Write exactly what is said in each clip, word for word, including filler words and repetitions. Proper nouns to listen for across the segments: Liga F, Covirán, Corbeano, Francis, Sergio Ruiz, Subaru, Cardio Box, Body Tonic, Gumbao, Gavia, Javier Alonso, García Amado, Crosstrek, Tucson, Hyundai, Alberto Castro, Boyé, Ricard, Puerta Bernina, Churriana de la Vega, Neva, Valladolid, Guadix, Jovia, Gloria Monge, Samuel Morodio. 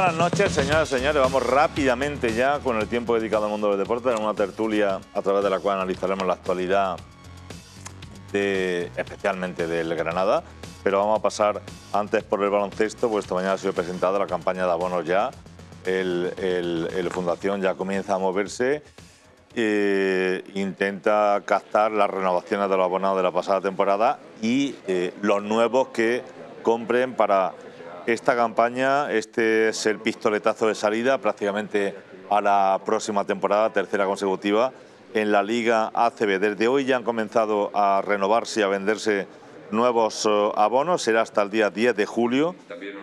buenas noches, señoras y señores. Vamos rápidamente ya con el tiempo dedicado al mundo del deporte, en una tertulia a través de la cual analizaremos la actualidad de, especialmente del Granada. Pero vamos a pasar antes por el baloncesto, pues esta mañana ha sido presentada la campaña de abonos ya. El, el, el Fundación ya comienza a moverse e intenta captar las renovaciones de los abonados de la pasada temporada y eh, los nuevos que compren para esta campaña. Este es el pistoletazo de salida prácticamente a la próxima temporada, tercera consecutiva, en la Liga A C B. Desde hoy ya han comenzado a renovarse y a venderse nuevos abonos. Será hasta el día diez de julio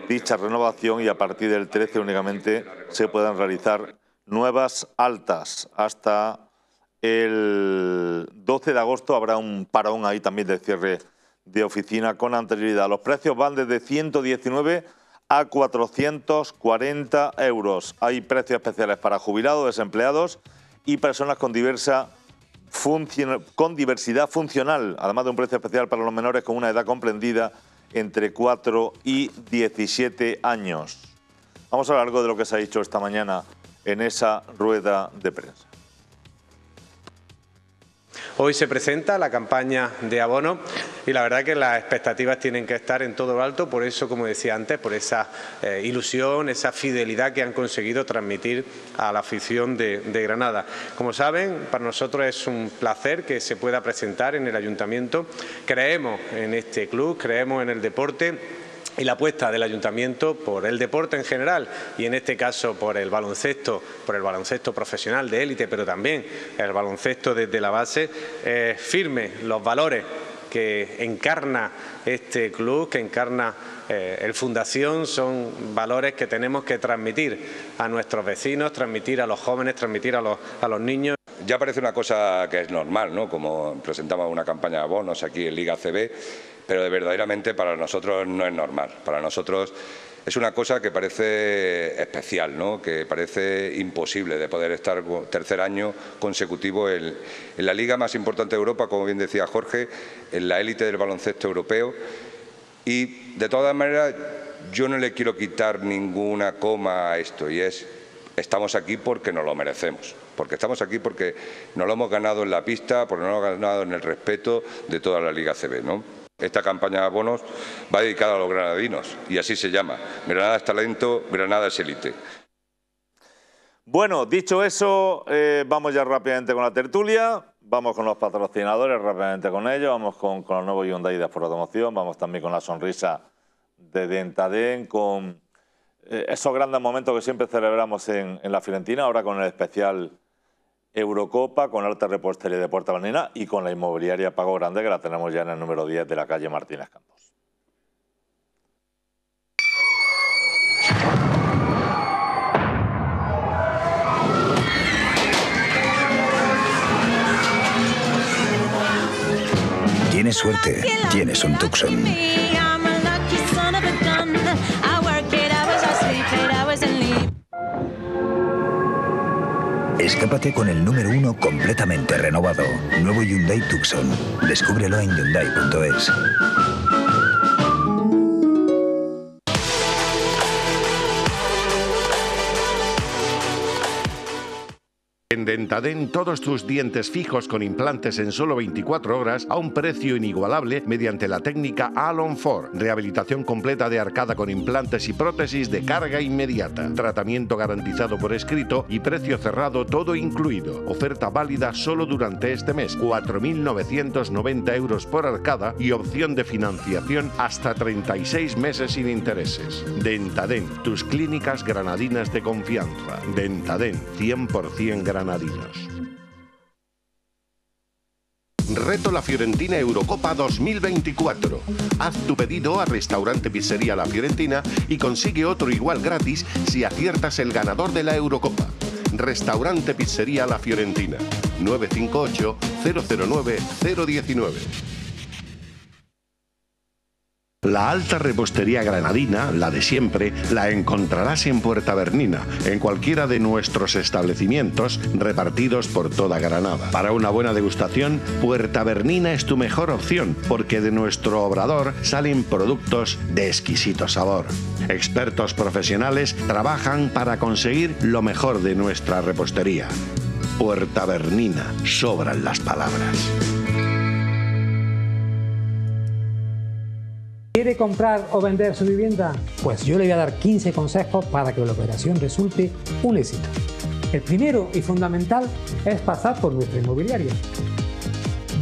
dicha renovación y a partir del trece únicamente se pueden realizar nuevas altas. Hasta el doce de agosto habrá un parón ahí también de cierre de oficina con anterioridad. Los precios van desde ciento diecinueve a cuatrocientos cuarenta euros. Hay precios especiales para jubilados, desempleados y personas con diversa con diversidad funcional, además de un precio especial para los menores con una edad comprendida entre cuatro y diecisiete años. Vamos a hablar algo de lo que se ha dicho esta mañana en esa rueda de prensa. Hoy se presenta la campaña de abono y la verdad que las expectativas tienen que estar en todo lo alto, por eso, como decía antes, por esa eh, ilusión, esa fidelidad que han conseguido transmitir a la afición de, de Granada. Como saben, para nosotros es un placer que se pueda presentar en el Ayuntamiento. Creemos en este club, creemos en el deporte y la apuesta del Ayuntamiento por el deporte en general y en este caso por el baloncesto, por el baloncesto profesional de élite, pero también el baloncesto desde la base, eh, firme los valores que encarna este club, que encarna eh, el Fundación, son valores que tenemos que transmitir a nuestros vecinos, transmitir a los jóvenes, transmitir a los, a los niños. Ya parece una cosa que es normal, ¿no? Como presentamos una campaña de abonos aquí en Liga A C B, pero verdaderamente para nosotros no es normal. Para nosotros es una cosa que parece especial, ¿no? Que parece imposible de poder estar tercer año consecutivo en, en la liga más importante de Europa, como bien decía Jorge, en la élite del baloncesto europeo. Y de todas maneras yo no le quiero quitar ninguna coma a esto, y es: estamos aquí porque nos lo merecemos, porque estamos aquí porque nos lo hemos ganado en la pista, porque nos lo hemos ganado en el respeto de toda la Liga A C B, ¿no? Esta campaña de abonos va dedicada a los granadinos y así se llama. Granada es talento, Granada es élite. Bueno, dicho eso, eh, vamos ya rápidamente con la tertulia, vamos con los patrocinadores, rápidamente con ellos, vamos con, con los nuevos Hyundai de Automoción, vamos también con la sonrisa de Dentadén, con esos grandes momentos que siempre celebramos en, en la Fiorentina, ahora con el especial Eurocopa, con alta repostería de Puerta Bernina y con la inmobiliaria Pago Grande, que la tenemos ya en el número diez de la calle Martínez Campos. Tienes suerte, tienes un Tucson. Escápate con el número uno completamente renovado. Nuevo Hyundai Tucson. Descúbrelo en Hyundai punto es. En Dentadén, todos tus dientes fijos con implantes en solo veinticuatro horas a un precio inigualable mediante la técnica all on cuatro. Rehabilitación completa de arcada con implantes y prótesis de carga inmediata. Tratamiento garantizado por escrito y precio cerrado todo incluido. Oferta válida solo durante este mes. cuatro mil novecientos noventa euros por arcada y opción de financiación hasta treinta y seis meses sin intereses. Dentadén, tus clínicas granadinas de confianza. Dentadén, cien por cien granadina. Granadinos. Reto La Fiorentina Eurocopa dos mil veinticuatro. Haz tu pedido a Restaurante Pizzería La Fiorentina y consigue otro igual gratis si aciertas el ganador de la Eurocopa. Restaurante Pizzería La Fiorentina. nueve cinco ocho, cero cero nueve, cero diecinueve. La alta repostería granadina, la de siempre, la encontrarás en Puerta Bernina, en cualquiera de nuestros establecimientos repartidos por toda Granada. Para una buena degustación, Puerta Bernina es tu mejor opción, porque de nuestro obrador salen productos de exquisito sabor. Expertos profesionales trabajan para conseguir lo mejor de nuestra repostería. Puerta Bernina, sobran las palabras. ¿Quiere comprar o vender su vivienda? Pues yo le voy a dar quince consejos para que la operación resulte un éxito. El primero y fundamental es pasar por nuestra inmobiliaria.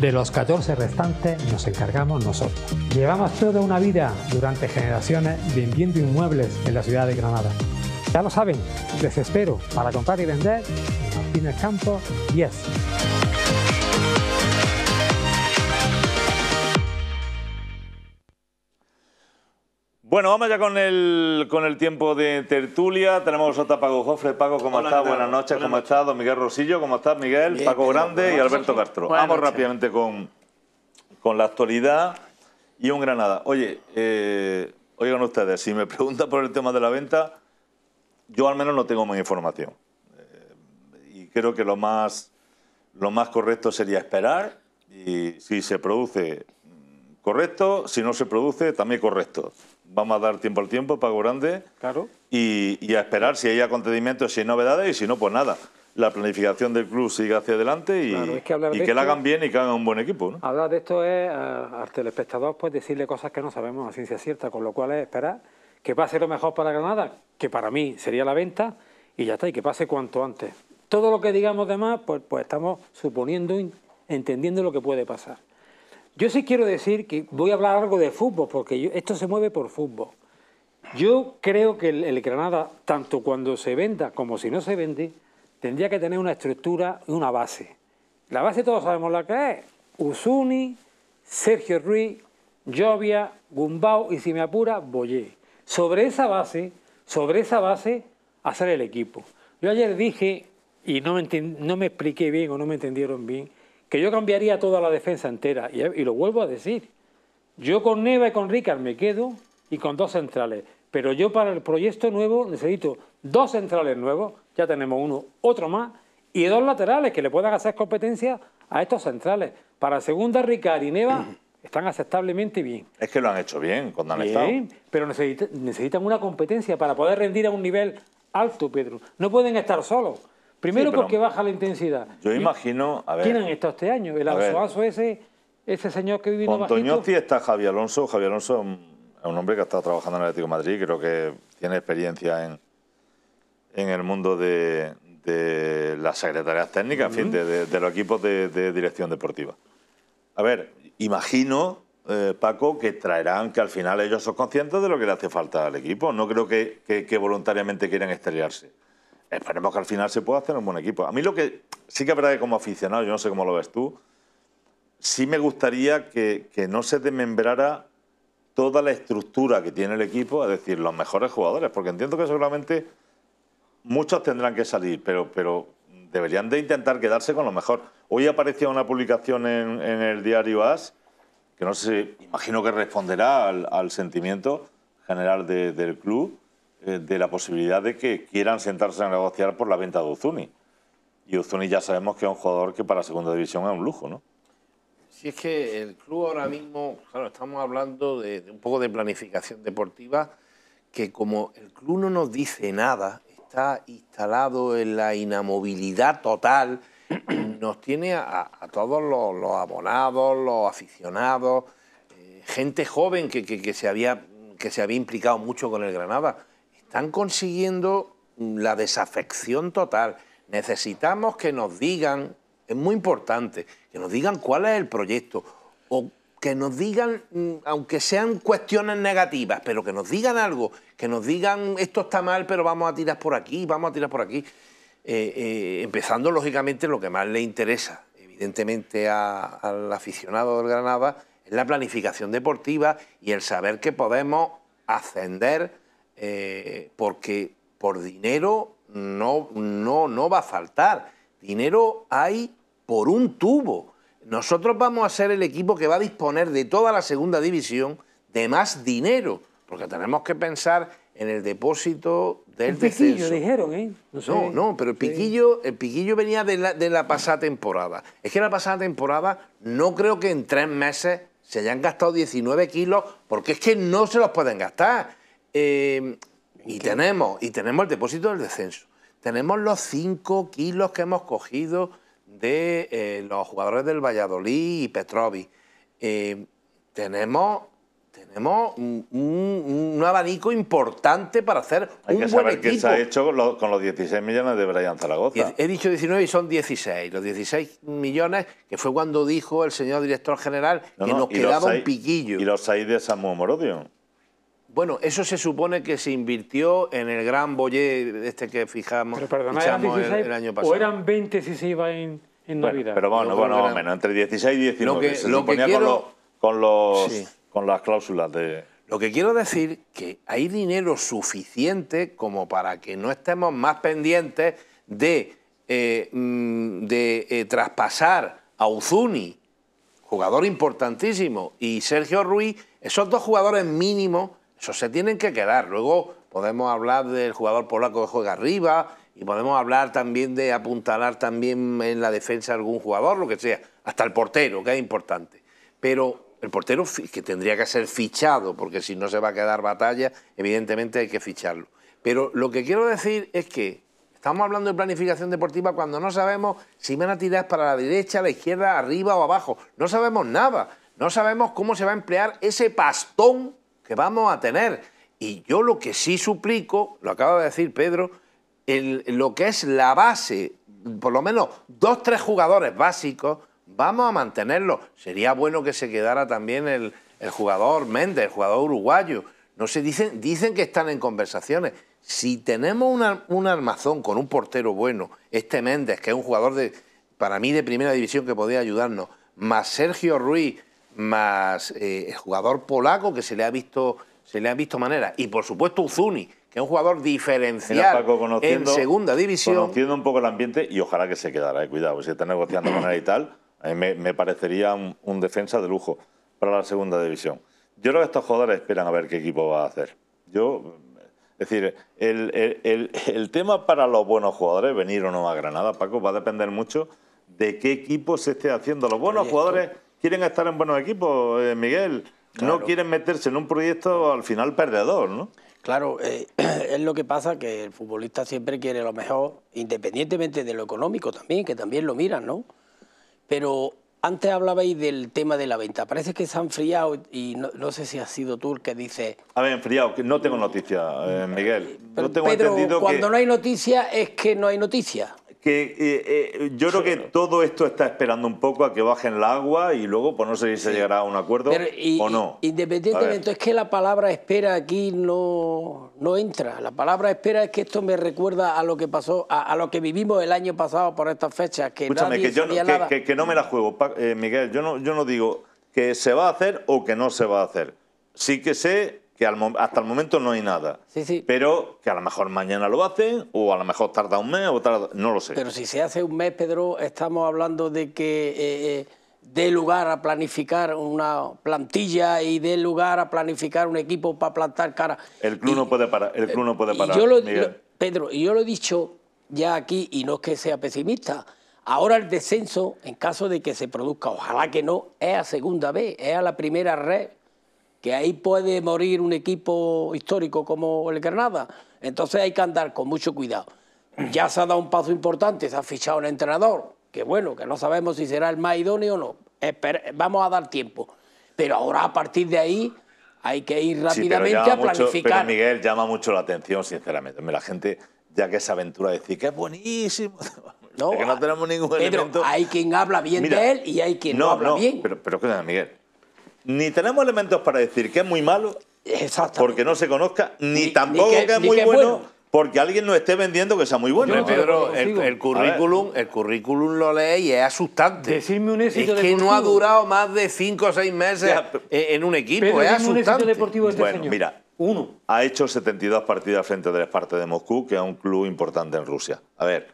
De los catorce restantes nos encargamos nosotros. Llevamos toda una vida durante generaciones vendiendo inmuebles en la ciudad de Granada. Ya lo saben, desespero para comprar y vender. Martín Campo, diez. Bueno, vamos ya con el, con el tiempo de tertulia. Tenemos a Paco Jofre. Paco, ¿cómo estás? Buenas noches, ¿cómo estás? Don Miguel Rosillo, ¿cómo estás? Miguel, bien, Paco Grande y Alberto Castro. Vamos rápidamente con, con la actualidad y un Granada. Oye, eh, oigan ustedes, si me preguntan por el tema de la venta, yo al menos no tengo más información. Eh, y creo que lo más, lo más correcto sería esperar y si se produce, correcto, si no se produce, también correcto. Vamos a dar tiempo al tiempo, Paco Grande, claro. y, y a esperar si hay acontecimientos, si hay novedades, y si no, pues nada. La planificación del club sigue hacia adelante y, claro, es que, y que la hagan bien y que hagan un buen equipo, ¿no? Hablar de esto es, a, al telespectador, pues decirle cosas que no sabemos a ciencia cierta, con lo cual es esperar que pase lo mejor para Granada, que para mí sería la venta, y ya está, y que pase cuanto antes. Todo lo que digamos de más, pues, pues estamos suponiendo, entendiendo lo que puede pasar. Yo sí quiero decir que voy a hablar algo de fútbol, porque yo, esto se mueve por fútbol. Yo creo que el, el Granada, tanto cuando se venda como si no se vende, tendría que tener una estructura y una base. La base todos sabemos la que es. Uzuni, Sergio Ruiz, Jovia, Gumbao y, si me apura, Boyé. Sobre esa base, sobre esa base, hacer el equipo. Yo ayer dije, y no me, no me expliqué bien o no me entendieron bien, que yo cambiaría toda la defensa entera, y, y lo vuelvo a decir. Yo con Neva y con Ricard me quedo, y con dos centrales, pero yo para el proyecto nuevo necesito dos centrales nuevos, ya tenemos uno, otro más, y dos laterales que le puedan hacer competencia a estos centrales. Para segunda, Ricard y Neva están aceptablemente bien. Es que lo han hecho bien cuando han estado. Pero necesita, necesitan una competencia para poder rendir a un nivel alto, Pedro. No pueden estar solos. Primero sí, porque baja la intensidad. Yo imagino... A ver, ¿quién han estado este año? El asoazo ese, ese señor que vino bajito. Con Toñozzi está Javier Alonso. Javier Alonso es un, es un hombre que ha estado trabajando en el Atlético de Madrid. Creo que tiene experiencia en, en el mundo de, de las secretarías técnicas, uh-huh. en fin, de, de, de los equipos de, de dirección deportiva. A ver, imagino, eh, Paco, que traerán, que al final ellos son conscientes de lo que le hace falta al equipo. No creo que, que, que voluntariamente quieran estrellarse. Esperemos que al final se pueda hacer un buen equipo. A mí lo que sí que es verdad que como aficionado, yo no sé cómo lo ves tú, sí me gustaría que, que no se desmembrara toda la estructura que tiene el equipo, es decir, los mejores jugadores, porque entiendo que seguramente muchos tendrán que salir, pero, pero deberían de intentar quedarse con lo mejor. Hoy apareció una publicación en, en el diario As, que no sé, imagino que responderá al, al sentimiento general de, del club, de la posibilidad de que quieran sentarse a negociar por la venta de Uzuni. Y Uzuni ya sabemos que es un jugador que para segunda división es un lujo, ¿no? Si es que el club ahora mismo, claro, estamos hablando de, de un poco de planificación deportiva, que como el club no nos dice nada, está instalado en la inamovilidad total, nos tiene a, a todos los, los abonados, los aficionados, eh, gente joven que, que, que, se había, que se había implicado mucho con el Granada. Están consiguiendo la desafección total. Necesitamos que nos digan, es muy importante, que nos digan cuál es el proyecto, o que nos digan, aunque sean cuestiones negativas, pero que nos digan algo, que nos digan esto está mal, pero vamos a tirar por aquí, vamos a tirar por aquí. Eh, eh, empezando, lógicamente, lo que más le interesa, evidentemente, a, al aficionado del Granada, es la planificación deportiva y el saber que podemos ascender. Eh, porque por dinero no, no, no va a faltar. Dinero hay por un tubo. Nosotros vamos a ser el equipo que va a disponer de toda la segunda división, de más dinero, porque tenemos que pensar en el depósito del el piquillo, descenso. Dijeron, ¿eh? No, sé. no, no, pero el piquillo, el piquillo venía de la, de la pasada temporada. Es que la pasada temporada no creo que en tres meses se hayan gastado diecinueve kilos, porque es que no se los pueden gastar. Eh, y, tenemos, y tenemos el depósito del descenso. Tenemos los cinco kilos que hemos cogido de eh, los jugadores del Valladolid y Petrovi. Eh, tenemos... Tenemos un, un, un abanico importante para hacer Hay un buen equipo. Hay que saber qué se ha hecho con los, con los dieciséis millones de Brian Zaragoza. He, he dicho diecinueve y son dieciséis. Los dieciséis millones, que fue cuando dijo el señor director general no, que no, nos quedaba seis, un piquillo. Y los seis de Samuel Morodio. Bueno, eso se supone que se invirtió en el gran Boyé este que fijamos Pero perdona, fichamos dieciséis, el, el año pasado. ¿O eran veinte si se iba en, en bueno, Navidad? Pero bueno, no, bueno eran, menos, entre dieciséis y diecinueve. Lo que, se lo que quiero, con los... Con los sí. Con las cláusulas de... Lo que quiero decir que hay dinero suficiente como para que no estemos más pendientes de, eh, de eh, traspasar a Uzuni, jugador importantísimo, y Sergio Ruiz, esos dos jugadores mínimos, esos se tienen que quedar. Luego podemos hablar del jugador polaco que juega arriba y podemos hablar también de apuntalar también en la defensa a algún jugador, lo que sea, hasta el portero, que es importante. Pero... El portero que tendría que ser fichado, porque si no se va a quedar batalla, evidentemente hay que ficharlo. Pero lo que quiero decir es que estamos hablando de planificación deportiva cuando no sabemos si van a tirar para la derecha, la izquierda, arriba o abajo. No sabemos nada. No sabemos cómo se va a emplear ese pastón que vamos a tener. Y yo lo que sí suplico, lo acaba de decir Pedro, el, lo que es la base, por lo menos dos, tres jugadores básicos, vamos a mantenerlo. Sería bueno que se quedara también el, el jugador Méndez, el jugador uruguayo. No se dicen, dicen que están en conversaciones. Si tenemos una, un armazón con un portero bueno, este Méndez, que es un jugador de, para mí de primera división que podía ayudarnos, más Sergio Ruiz, más eh, el jugador polaco que se le ha visto, se le ha visto manera, y por supuesto Uzuni, que es un jugador diferencial Paco, en segunda división. Conociendo un poco el ambiente, y ojalá que se quedara, eh, cuidado, si está negociando con él y tal... A mí me, me parecería un, un defensa de lujo para la segunda división. Yo creo que estos jugadores esperan a ver qué equipo va a hacer. Yo, es decir, el, el, el, el tema para los buenos jugadores, venir o no a Granada, Paco, va a depender mucho de qué equipo se esté haciendo. Los buenos jugadores quieren estar en buenos equipos, eh, Miguel. Claro. No quieren meterse en un proyecto al final perdedor, ¿no? Claro, eh, es lo que pasa, que el futbolista siempre quiere lo mejor, independientemente de lo económico también, que también lo miran, ¿no? Pero antes hablabais del tema de la venta. Parece que se ha enfriado y no, no sé si ha sido tú el que dice... A ver, enfriado, que no tengo noticia, eh, Miguel. Pero no tengo Pedro, entendido cuando que, no hay noticia es que no hay noticia. Que, eh, eh, yo creo que todo esto está esperando un poco a que bajen la agua y luego pues no sé si se llegará a un acuerdo Pero, y, o no. Independientemente, es que la palabra espera aquí no, no entra. La palabra espera es que esto me recuerda a lo que pasó, a, a lo que vivimos el año pasado por estas fechas. Que Escúchame, nadie que, yo no, que, que, que no me la juego, eh, Miguel. Yo no, yo no digo que se va a hacer o que no se va a hacer. Sí que sé... que hasta el momento no hay nada, sí, sí. pero que a lo mejor mañana lo hacen o a lo mejor tarda un mes, o tarda, no lo sé. Pero si se hace un mes, Pedro, estamos hablando de que eh, eh, dé lugar a planificar una plantilla y dé lugar a planificar un equipo para plantar cara. El club y, no puede parar, el club no puede parar, y yo lo, lo, Pedro, y yo lo he dicho ya aquí, y no es que sea pesimista, ahora el descenso, en caso de que se produzca, ojalá que no, es a segunda B, es a la primera red, que ahí puede morir un equipo histórico como el Granada. Entonces hay que andar con mucho cuidado. Ya se ha dado un paso importante, se ha fichado un entrenador, que bueno, que no sabemos si será el más idóneo o no. Espera, vamos a dar tiempo. Pero ahora, a partir de ahí, hay que ir rápidamente sí, a planificar. Mucho, pero Miguel, llama mucho la atención, sinceramente. La gente, ya que se aventura a decir que es buenísimo... No, es que no tenemos ningún Pedro, elemento. Hay quien habla bien Mira, de él y hay quien no, no habla no, bien. Pero, pero escúchame, Miguel. Ni tenemos elementos para decir que es muy malo porque no se conozca, ni, ni tampoco ni que, que es muy que bueno, bueno porque alguien nos esté vendiendo que sea muy bueno. No, Pedro, el, el, currículum, el currículum lo lees y es asustante. Decidme un éxito es que deportivo. No ha durado más de cinco o seis meses ya, en un equipo, Pedro, es asustante. Un éxito deportivo este bueno, señor. mira, Uno. ha hecho setenta y dos partidas frente al Esparta de Moscú, que es un club importante en Rusia. A ver,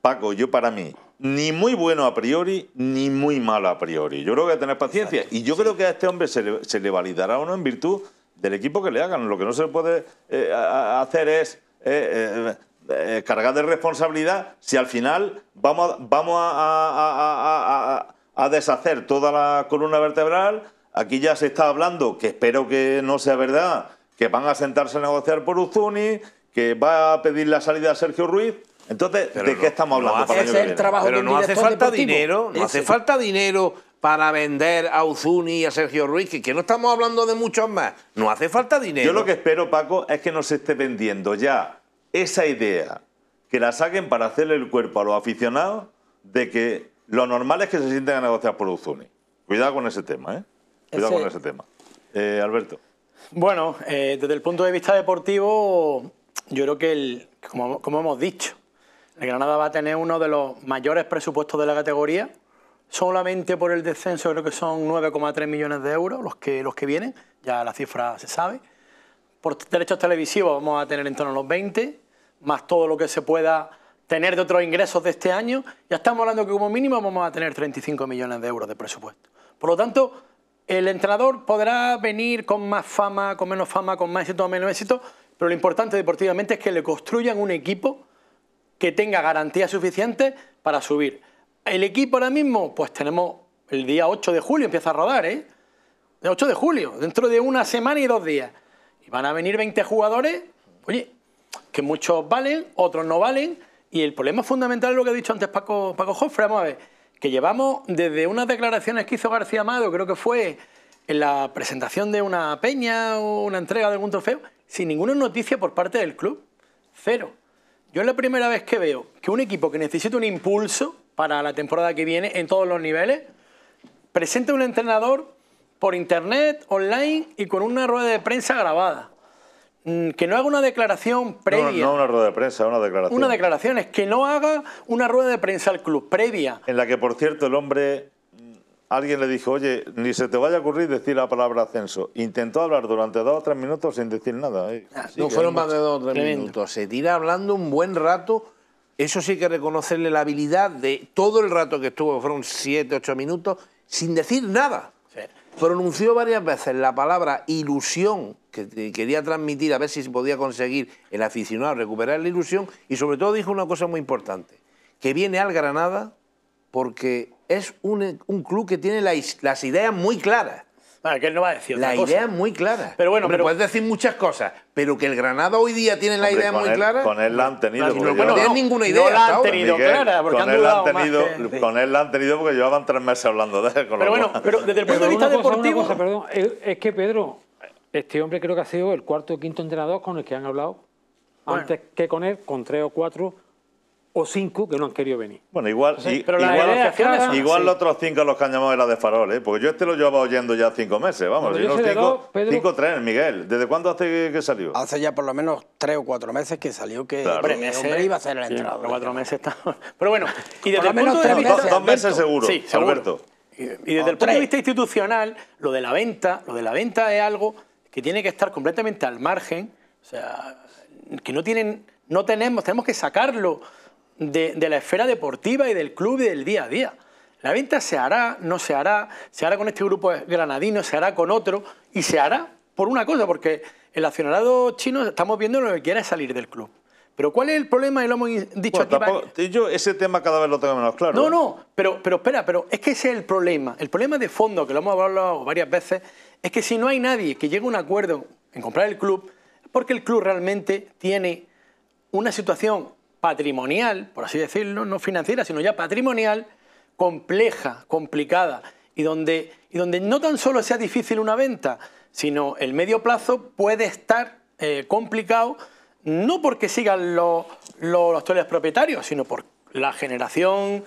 Paco, yo para mí, ni muy bueno a priori, ni muy malo a priori. Yo creo que hay que tener paciencia. Exacto, y yo sí. creo que a este hombre se le, se le validará o no en virtud del equipo que le hagan. Lo que no se puede eh, hacer es eh, eh, eh, cargar de responsabilidad si al final vamos a, vamos a, a, a, a, a deshacer toda la columna vertebral. Aquí ya se está hablando, que espero que no sea verdad, que van a sentarse a negociar por Uzuni, que va a pedir la salida a Sergio Ruiz. Entonces, pero ¿de no, qué estamos hablando? No hace, para el es el trabajo Pero no hace falta deportivo. dinero, no hace falta dinero para vender a Uzuni y a Sergio Ruiz, que, que no estamos hablando de muchos más. No hace falta dinero. Yo lo que espero, Paco, es que no se esté vendiendo ya esa idea, que la saquen para hacerle el cuerpo a los aficionados, de que lo normal es que se sienten a negociar por Uzuni. Cuidado con ese tema, ¿eh? Cuidado ese... con ese tema. Eh, Alberto. Bueno, eh, desde el punto de vista deportivo, yo creo que, el, como, como hemos dicho, el Granada va a tener uno de los mayores presupuestos de la categoría. Solamente por el descenso creo que son nueve coma tres millones de euros los que, los que vienen, ya la cifra se sabe. Por derechos televisivos vamos a tener en torno a los veinte, más todo lo que se pueda tener de otros ingresos de este año. Ya estamos hablando que como mínimo vamos a tener treinta y cinco millones de euros de presupuesto. Por lo tanto, el entrenador podrá venir con más fama, con menos fama, con más éxito o menos éxito, pero lo importante deportivamente es que le construyan un equipo que tenga garantías suficientes para subir. El equipo ahora mismo, pues tenemos el día ocho de julio, empieza a rodar, ¿eh? El ocho de julio, dentro de una semana y dos días. Y van a venir veinte jugadores, oye, que muchos valen, otros no valen, y el problema fundamental es lo que ha dicho antes Paco, Paco Jofre. Vamos a ver, que llevamos desde unas declaraciones que hizo García Amado, creo que fue en la presentación de una peña o una entrega de algún trofeo, sin ninguna noticia por parte del club, cero. Yo es la primera vez que veo que un equipo que necesita un impulso para la temporada que viene en todos los niveles, presenta un entrenador por internet, online y con una rueda de prensa grabada. Que no haga una declaración previa. No, no una rueda de prensa, una declaración. Una declaración, es que no haga una rueda de prensa al club previa. En la que, por cierto, el hombre, alguien le dijo, oye, ni se te vaya a ocurrir decir la palabra ascenso. Intentó hablar durante dos o tres minutos sin decir nada. ¿eh? Ah, sí, no fueron más de dos o tres tremendo. minutos. Se tira hablando un buen rato. Eso sí que reconocerle la habilidad de todo el rato que estuvo, fueron siete, ocho minutos, sin decir nada. Sí. Pronunció varias veces la palabra ilusión, que quería transmitir, a ver si podía conseguir el aficionado recuperar la ilusión, y sobre todo dijo una cosa muy importante, que viene al Granada porque es un, un club que tiene la, las ideas muy claras. Bueno, que él no va a decir otra cosa. La idea es muy clara. Pero bueno, hombre, pero... puedes decir muchas cosas, pero que el Granada hoy día tiene la hombre, idea muy él, clara. Con él la han tenido. No, no, no, no, no ninguna idea. No la han ahora. tenido Miguel, clara, porque han dudado han tenido, más que... Con él la han tenido porque llevaban tres meses hablando de él. Con pero bueno, pero desde el punto de vista cosa, deportivo... Cosa, perdón, es que Pedro, este hombre creo que ha sido el cuarto o quinto entrenador con el que han hablado, bueno, antes que con él, con tres o cuatro... o cinco que no han querido venir. Bueno, igual, sí, y, pero igual, los, claro, igual sí. los otros cinco los que han llamado era de farol, ¿eh? Porque yo este lo llevaba oyendo ya cinco meses, vamos. Si no cinco, Pedro... cinco, tres, Miguel. ¿Desde cuándo hace que salió? Hace ya por lo menos tres o cuatro meses que salió que claro. hombre, meses, hombre iba a ser el entrenador. Sí, cuatro meses está... Pero bueno, y desde el punto de vista... Dos, dos meses seguro, sí, seguro. Alberto. Y, y desde no, el punto de vista institucional, lo de la venta, lo de la venta es algo que tiene que estar completamente al margen, o sea, que no tienen, no tenemos, tenemos que sacarlo... De, de la esfera deportiva y del club y del día a día. La venta se hará, no se hará, se hará con este grupo granadino, se hará con otro y se hará por una cosa, porque el accionariado chino estamos viendo lo que quiere salir del club. Pero ¿cuál es el problema? Y lo hemos dicho bueno, aquí tampoco, para... Yo ese tema cada vez lo tengo menos claro. No, no, pero, pero espera, pero es que ese es el problema. El problema de fondo, que lo hemos hablado varias veces, es que si no hay nadie que llegue a un acuerdo en comprar el club, porque el club realmente tiene una situación... patrimonial, por así decirlo, no financiera, sino ya patrimonial, compleja, complicada, y donde, y donde no tan solo sea difícil una venta, sino el medio plazo puede estar eh, complicado, no porque sigan los, los, los actuales propietarios, sino por la generación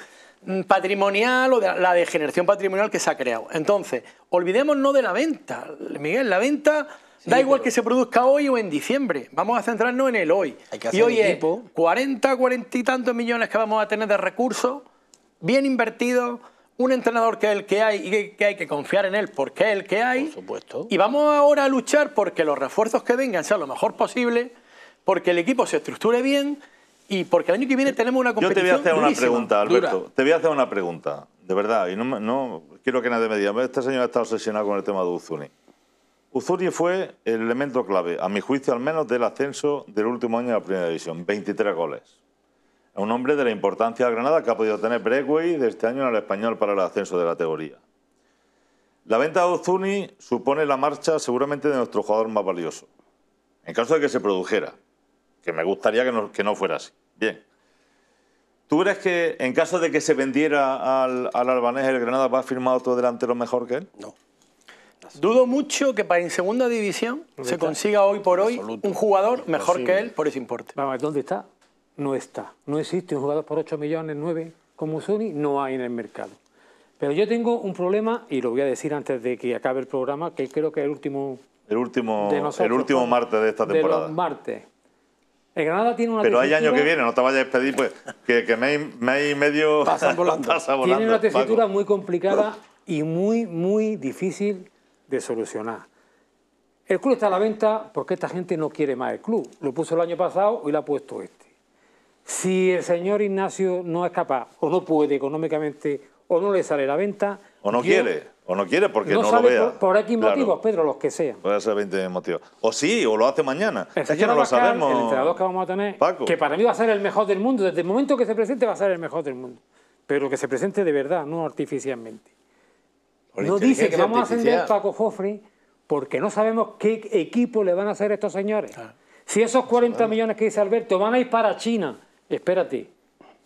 patrimonial o de, la degeneración patrimonial que se ha creado. Entonces, olvidémonos de la venta, Miguel, la venta... Sí, da igual pero... que se produzca hoy o en diciembre. Vamos a centrarnos en el hoy. Hay que hacer y hoy es cuarenta, cuarenta y tantos millones que vamos a tener de recursos, bien invertidos, un entrenador que es el que hay y que, que hay que confiar en él porque es el que hay. Por supuesto. Y vamos ahora a luchar porque los refuerzos que vengan sean lo mejor posible, porque el equipo se estructure bien y porque el año que viene tenemos una competición. Yo te voy a hacer durísima, una pregunta, Alberto. Dura. Te voy a hacer una pregunta, de verdad, y no, no quiero que nadie me diga, este señor está obsesionado con el tema de Uzuni. Uzuni fue el elemento clave, a mi juicio al menos, del ascenso del último año de la Primera División, veintitrés goles. Un hombre de la importancia de Granada que ha podido tener Breguey de este año en el Español para el ascenso de la categoría. La venta de Uzuni supone la marcha seguramente de nuestro jugador más valioso, en caso de que se produjera, que me gustaría que no, que no fuera así. Bien. ¿Tú crees que en caso de que se vendiera al, al albanés el Granada va a firmar otro delantero mejor que él? No. Dudo mucho que para en segunda división se consiga hoy por hoy un jugador mejor que él por ese importe. Vamos, ¿dónde está? No está. No existe un jugador por ocho millones, nueve, como Uzuni, no hay en el mercado. Pero yo tengo un problema, y lo voy a decir antes de que acabe el programa, que creo que es el último... El último, de nosotros, el último martes de esta temporada. De los martes. El Granada tiene una Pero hay año que viene, no te vayas a despedir, pues, que, que me, me y medio... Pasan volando. Pasa volando. Tiene una tesitura muy complicada y muy, muy difícil de solucionar. El club está a la venta porque esta gente no quiere más el club. Lo puso el año pasado y lo ha puesto este. Si el señor Ignacio no es capaz, o no puede económicamente, o no le sale la venta... O no quiere, o no quiere porque no, no sale lo vea. Por, por X claro. motivos, Pedro, los que sean. Puede ser veinte motivos. O sí, o lo hace mañana. El es que no Abascal, lo sabemos. El entrenador que vamos a tener, Paco, que para mí va a ser el mejor del mundo. Desde el momento que se presente va a ser el mejor del mundo. Pero que se presente de verdad, no artificialmente. Por no dice que vamos a ascender Paco Jofre porque no sabemos qué equipo le van a hacer estos señores. Ah. Si esos cuarenta millones que dice Alberto van a ir para China... Espérate,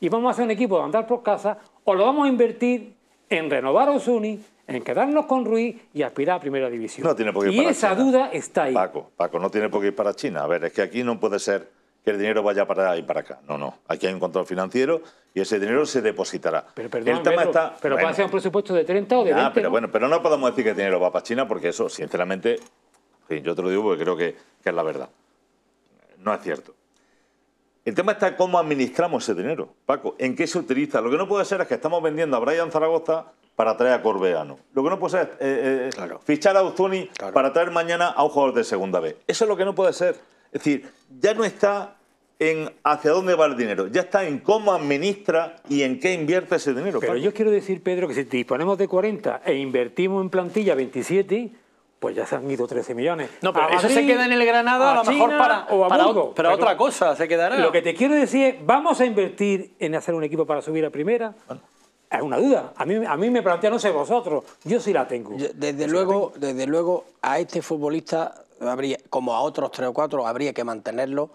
y vamos a hacer un equipo de andar por casa, o lo vamos a invertir en renovar a Uzuni, en quedarnos con Ruiz y aspirar a Primera División. No tiene por qué ir para China. Y esa duda está ahí. Paco, Paco, no tiene por qué ir para China. A ver, es que aquí no puede ser que el dinero vaya para allá y para acá. No, no. Aquí hay un control financiero y ese dinero se depositará. Pero perdón, el tema Pedro, está... pero bueno, puede ser un presupuesto de treinta o de veinte. Ah, pero ¿no? Bueno, pero no podemos decir que el dinero va para China porque eso, sinceramente, sí, yo te lo digo porque creo que, que es la verdad. No es cierto. El tema está cómo administramos ese dinero, Paco, en qué se utiliza. Lo que no puede ser es que estamos vendiendo a Brian Zaragoza para traer a Corbeano. Lo que no puede ser es eh, eh, claro. fichar a Uzuni claro. para traer mañana a un jugador de segunda B. Eso es lo que no puede ser. Es decir, ya no está en hacia dónde va el dinero, ya está en cómo administra y en qué invierte ese dinero. Pero Paco, yo quiero decir, Pedro, que si disponemos de cuarenta e invertimos en plantilla veintisiete... pues ya se han ido trece millones. No, pero a eso Madrid, se queda en el Granada, a, a lo mejor China, para, o a para, Burgo, para, para otra cosa se quedará. Lo que te quiero decir es, ¿vamos a invertir en hacer un equipo para subir a primera? Bueno. Es una duda. A mí, a mí me plantea, no sé vosotros, yo sí la tengo. Yo, desde, luego, la tengo. desde luego, a este futbolista, habría, como a otros tres o cuatro, habría que mantenerlo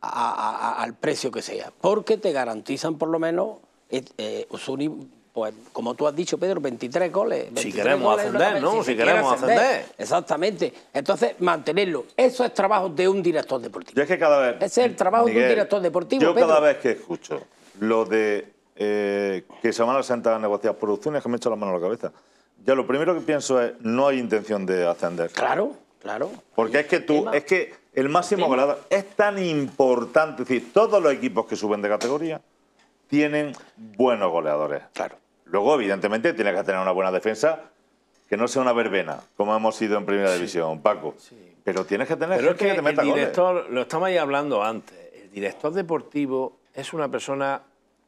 a, a, a, al precio que sea. Porque te garantizan, por lo menos, eh, Uzuni... Pues, como tú has dicho, Pedro, veintitrés goles. veintitrés si queremos goles, ascender, ¿no? Si, si queremos ascender. ascender. Exactamente. Entonces, mantenerlo. Eso es trabajo de un director deportivo. Yo es que cada vez... Ese es el trabajo Miguel, de un director deportivo, Yo Pedro. cada vez que escucho lo de eh, que se van a sentar a negociar por Uzuni, es que me echo la mano a la cabeza. Ya lo primero que pienso es, no hay intención de ascender. Claro, claro. Porque y es que tú, tema, es que el máximo goleador es tan importante. Es decir, todos los equipos que suben de categoría tienen buenos goleadores. Claro. Luego, evidentemente, tiene que tener una buena defensa, que no sea una verbena, como hemos sido en Primera sí, División, Paco. Sí. Pero tienes que tener Pero gente es que, que te meta el director, goles. Lo estamos ahí hablando antes, el director deportivo es una persona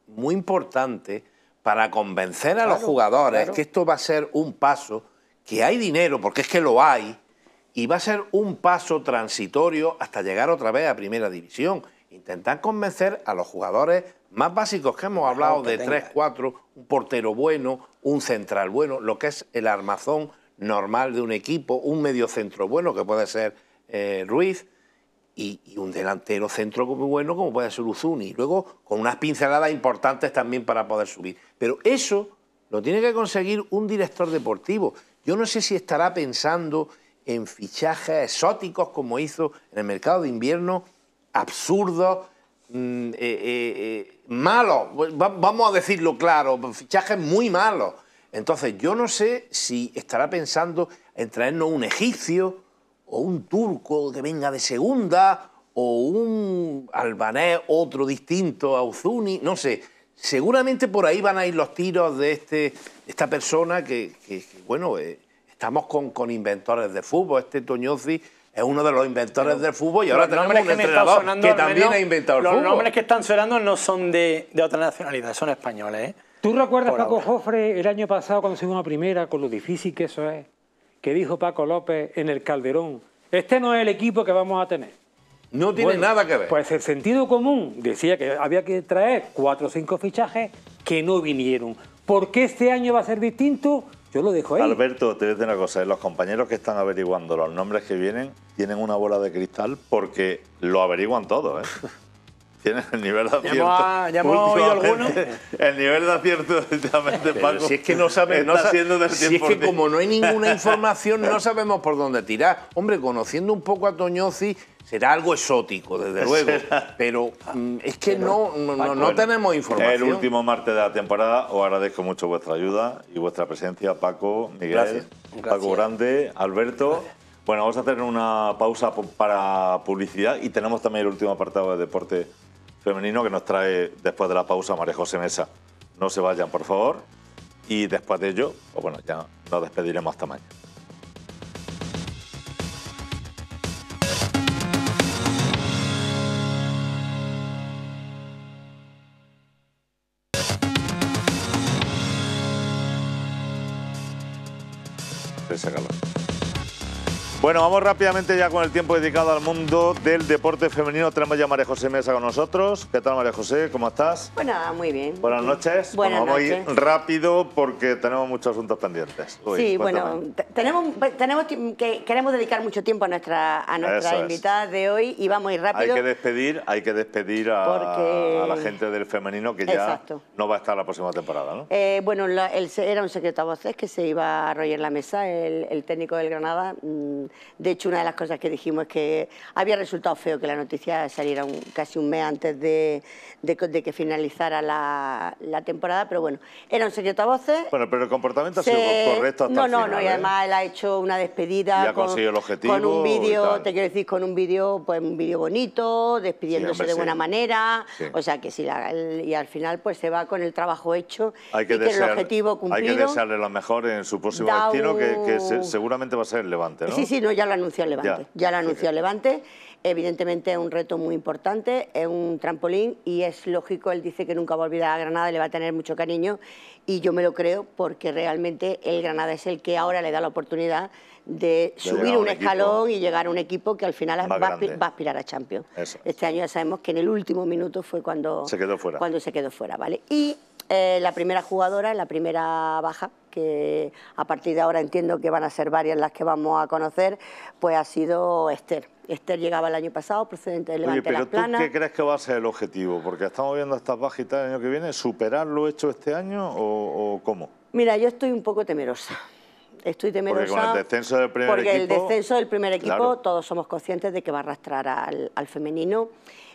muy importante para convencer a claro, los jugadores claro. que esto va a ser un paso, que hay dinero, porque es que lo hay, y va a ser un paso transitorio hasta llegar otra vez a Primera División. Intentar convencer a los jugadores más básicos que hemos hablado de tres cuatro, un portero bueno, un central bueno, lo que es el armazón normal de un equipo, un mediocentro bueno que puede ser eh, Ruiz y, y un delantero centro bueno como puede ser Uzuni. Luego con unas pinceladas importantes también para poder subir. Pero eso lo tiene que conseguir un director deportivo. Yo no sé si estará pensando en fichajes exóticos como hizo en el mercado de invierno, absurdos, Mm, eh, eh, eh, malos, vamos a decirlo claro, fichajes muy malos. Entonces, yo no sé si estará pensando en traernos un egipcio o un turco que venga de segunda o un albanés, otro distinto a Uzuni, no sé. Seguramente por ahí van a ir los tiros de este, de esta persona que, que, que bueno, eh, estamos con, con inventores de fútbol. Este Toñozzi es uno de los inventores del fútbol y ahora tenemos un entrenador que también ha inventado el fútbol. Los nombres que están sonando no son de, de otra nacionalidad, son españoles, ¿eh? ¿Tú recuerdas, Paco Jofre, el año pasado cuando subimos a primera, con lo difícil que eso es, que dijo Paco López en el Calderón, este no es el equipo que vamos a tener? No tiene bueno, nada que ver. Pues el sentido común decía que había que traer cuatro o cinco fichajes que no vinieron. ¿Por qué este año va a ser distinto? Yo lo dejo ahí. Alberto, te voy a decir una cosa. Los compañeros que están averiguando los nombres que vienen tienen una bola de cristal porque lo averiguan todos, ¿eh? Tienen el nivel de acierto. ¿Ya hemos oído alguno? El nivel de acierto, directamente, Paco. Si es que no sabemos, no haciendo del si tiempo es que de... como no hay ninguna información, no sabemos por dónde tirar. Hombre, conociendo un poco a Toñozzi, será algo exótico, desde luego. Pero mm, es que no, no, no, no tenemos información. El último martes de la temporada. Os agradezco mucho vuestra ayuda y vuestra presencia, Paco, Miguel, gracias. Paco gracias. Grande, Alberto. Gracias. Bueno, vamos a hacer una pausa para publicidad y tenemos también el último apartado de deporte femenino que nos trae después de la pausa María José Mesa. No se vayan, por favor. Y después de ello, pues bueno, ya nos despediremos hasta mañana. Bueno, vamos rápidamente ya con el tiempo dedicado al mundo del deporte femenino. Tenemos ya a María José Mesa con nosotros. ¿Qué tal, María José? ¿Cómo estás? Bueno, muy bien. Buenas noches. Buenas bueno, noches. Vamos a ir rápido porque tenemos muchos asuntos pendientes. Uy, sí, cuéntame. Bueno, tenemos, tenemos que queremos dedicar mucho tiempo a nuestra, a nuestra invitada de hoy y vamos a ir rápido. Hay que despedir, hay que despedir a, porque... a la gente del femenino que ya exacto. no va a estar la próxima temporada, ¿no? Eh, bueno, la, el, era un secreto a voces que se iba a Roger Lamesa, el, el técnico del Granada. Mmm, De hecho, una de las cosas que dijimos es que había resultado feo que la noticia saliera un, casi un mes antes de, de, de que finalizara la, la temporada, pero bueno, era un secreto a voces. Bueno, pero el comportamiento se, ha sido correcto hasta no, el final. No, no, no, y además él ha hecho una despedida. Y ha con, conseguido el objetivo. Con un vídeo, te quiero decir, con un vídeo, pues un vídeo bonito, despidiéndose sí, hombre, de buena sí. manera. Sí. O sea que sí, la, el, y al final pues se va con el trabajo hecho hay que y desear, que el objetivo cumplido. Hay que desearle lo mejor en su próximo da destino, un... que, que se, seguramente va a ser el Levante, ¿no? Sí, sí, no, ya lo anunció el Levante, ya, ya lo anunció el Levante. Evidentemente es un reto muy importante, es un trampolín y es lógico, él dice que nunca va a olvidar a Granada y le va a tener mucho cariño y yo me lo creo porque realmente el Granada es el que ahora le da la oportunidad de, de subir un, un escalón y llegar a un equipo que al final va, va a aspirar a Champions. Eso. Este año ya sabemos que en el último minuto fue cuando se quedó fuera, cuando se quedó fuera, ¿vale? Y eh, la primera jugadora, la primera baja, que a partir de ahora entiendo que van a ser varias las que vamos a conocer, pues ha sido Esther. Esther llegaba el año pasado, procedente del Levante Las Planas. ¿Pero tú qué crees que va a ser el objetivo? Porque estamos viendo estas bajitas el año que viene, ¿superar lo hecho este año o, o cómo? Mira, yo estoy un poco temerosa. Estoy temerosa porque con el descenso del primer porque equipo... Porque el descenso del primer equipo, claro, todos somos conscientes de que va a arrastrar al, al femenino.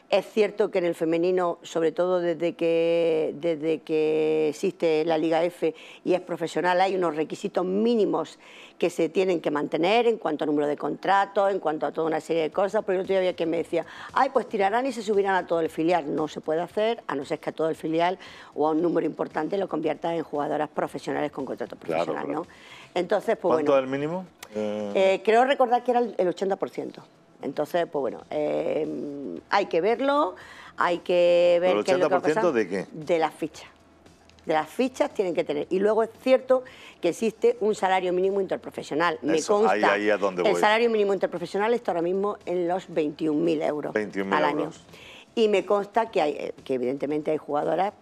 Es cierto que en el femenino, sobre todo desde que, desde que existe la Liga F y es profesional, hay unos requisitos mínimos que se tienen que mantener en cuanto a número de contratos, en cuanto a toda una serie de cosas, porque el otro día había quien me decía, ay, pues tirarán y se subirán a todo el filial. No se puede hacer, a no ser que a todo el filial o a un número importante lo conviertan en jugadoras profesionales con contrato profesional, claro, claro, ¿no? Entonces, pues, ¿cuánto bueno, es el mínimo? Eh... Eh, creo recordar que era el ochenta por ciento. Entonces, pues bueno, eh, hay que verlo, hay que ver qué es lo que va a pasar. ¿De qué? De las fichas. De las fichas tienen que tener. Y luego es cierto que existe un salario mínimo interprofesional. Me Eso, consta. Ahí, ahí es donde voy. El salario mínimo interprofesional está ahora mismo en los veintiún mil euros veintiún mil al año. Euros. Y me consta que, hay, que evidentemente hay jugadoras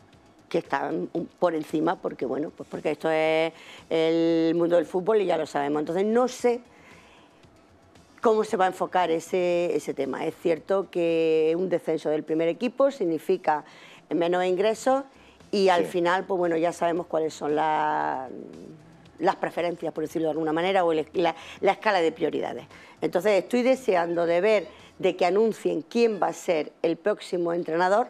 que están por encima, porque bueno, pues porque esto es el mundo del fútbol y ya lo sabemos. Entonces no sé cómo se va a enfocar ese, ese tema. Es cierto que un descenso del primer equipo significa menos ingresos y al sí. final, pues bueno, ya sabemos cuáles son la, las preferencias, por decirlo de alguna manera, o el, la, la escala de prioridades. Entonces, estoy deseando de ver, de que anuncien quién va a ser el próximo entrenador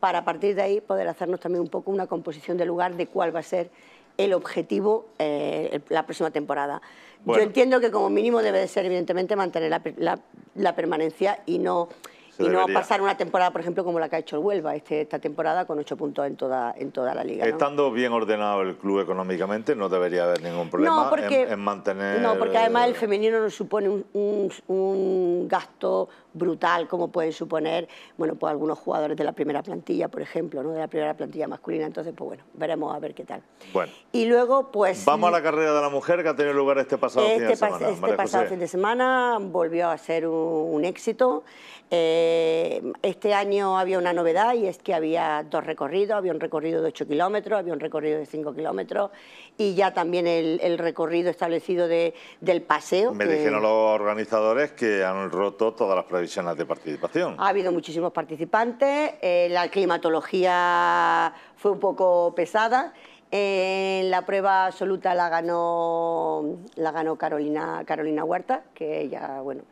para a partir de ahí poder hacernos también un poco una composición de lugar de cuál va a ser el objetivo eh, la próxima temporada. Bueno. Yo entiendo que como mínimo debe de ser, evidentemente, mantener la, la, la permanencia y no, Se y debería. No pasar una temporada, por ejemplo, como la que ha hecho el Huelva este, esta temporada con ocho puntos en toda, en toda la liga, ¿no? Estando bien ordenado el club económicamente, no debería haber ningún problema no, porque, en, en mantener... No, porque además el femenino no supone un, un, un gasto brutal como pueden suponer, bueno, pues algunos jugadores de la primera plantilla, por ejemplo, ¿no? De la primera plantilla masculina, entonces, pues bueno, veremos a ver qué tal. Bueno. Y luego, pues... Vamos a la carrera de la mujer que ha tenido lugar este pasado este fin de semana. Este María pasado José. fin de semana volvió a ser un, un éxito. Eh, este año había una novedad y es que había dos recorridos, había un recorrido de ocho kilómetros, había un recorrido de cinco kilómetros y ya también el, el recorrido establecido de, del paseo. Me que... dijeron los organizadores que han roto todas las previsiones de participación. Ha habido muchísimos participantes, eh, la climatología fue un poco pesada. En la prueba absoluta la ganó, la ganó Carolina, Carolina Huerta, que ella, bueno,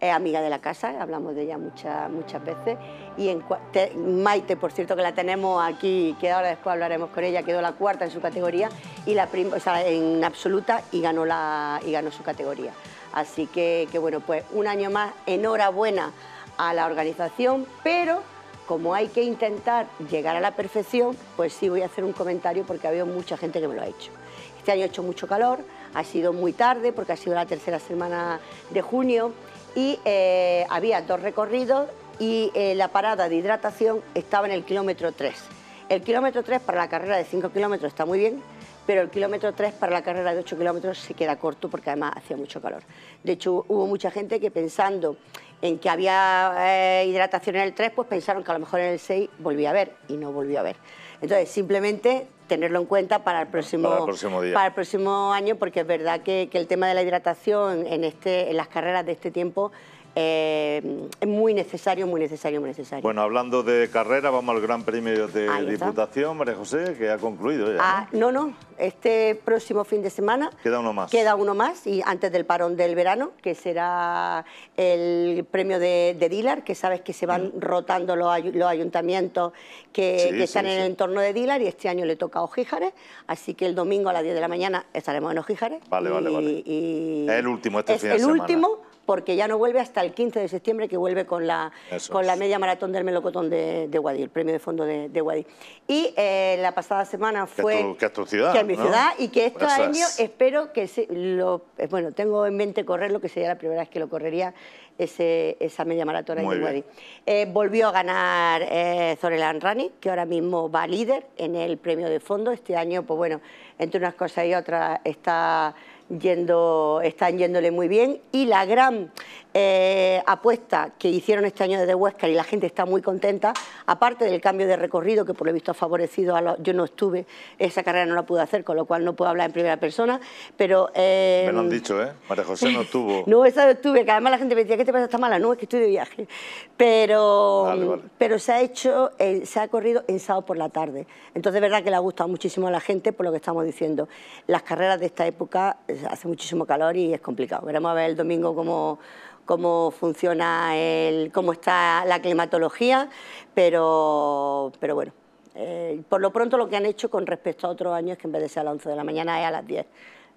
es amiga de la casa, hablamos de ella muchas, muchas veces. Y en, te, Maite, por cierto, que la tenemos aquí, que ahora después hablaremos con ella, quedó la cuarta en su categoría, y la prim, o sea, en absoluta, y ganó, la, y ganó su categoría. Así que, que, bueno, pues un año más, enhorabuena a la organización, pero... Como hay que intentar llegar a la perfección, pues sí voy a hacer un comentario porque ha habido mucha gente que me lo ha hecho. Este año ha hecho mucho calor, ha sido muy tarde porque ha sido la tercera semana de junio y eh, había dos recorridos y eh, la parada de hidratación estaba en el kilómetro tres. El kilómetro tres para la carrera de cinco kilómetros está muy bien, pero el kilómetro tres para la carrera de ocho kilómetros se queda corto porque además hacía mucho calor. De hecho, hubo mucha gente que pensando... en que había eh, hidratación en el tres, pues pensaron que a lo mejor en el seis volvía a haber y no volvió a haber. Entonces, simplemente tenerlo en cuenta para el próximo, para el próximo día. Para el próximo año, porque es verdad que, que el tema de la hidratación en, este, en las carreras de este tiempo eh, es muy necesario, muy necesario, muy necesario. Bueno, hablando de carrera, vamos al Gran Premio de Ahí Diputación, está. María José, que ha concluido ya. Ah, no, no, este próximo fin de semana... Queda uno más. Queda uno más, y antes del parón del verano, que será el premio de, de Dílar, que sabes que se van mm. rotando los, ay los ayuntamientos que, sí, que sí, están sí. en el entorno de Dílar, y este año le toca a Ojíjares, así que el domingo a las diez de la mañana estaremos en Ojíjares. Vale, y, vale, vale. Y es el último este es fin de el semana. último... porque ya no vuelve hasta el quince de septiembre, que vuelve con la, con la media maratón del melocotón de, de Guadix, el premio de fondo de, de Guadix. Y eh, la pasada semana fue... Que es tu, que es tu ciudad, que es mi ¿no? ciudad, y que este Eso año es. espero que... Se, lo, bueno, tengo en mente correrlo, que sería la primera vez que lo correría, ese, esa media maratón de Guadix. Eh, volvió a ganar eh, Zorelan Rani, que ahora mismo va líder en el premio de fondo. Este año, pues bueno, entre unas cosas y otras está... Yendo, están yéndole muy bien, y la gran eh, apuesta que hicieron este año desde Huesca, y la gente está muy contenta, aparte del cambio de recorrido que por lo visto ha favorecido a los... Yo no estuve, esa carrera no la pude hacer, con lo cual no puedo hablar en primera persona, pero... Eh, me lo han dicho, ¿eh? María José no estuvo. No, esa no estuve, que además la gente me decía, ¿qué te pasa? ¿Está mala? No, es que estoy de viaje. Pero, vale, vale. pero se ha hecho, eh, se ha corrido en sábado por la tarde, entonces es verdad que le ha gustado muchísimo a la gente por lo que estamos diciendo. Las carreras de esta época... hace muchísimo calor y es complicado. Veremos a ver el domingo cómo, cómo funciona, el, cómo está la climatología, pero, pero bueno, eh, por lo pronto lo que han hecho con respecto a otros años es que en vez de ser a las once de la mañana es a las diez,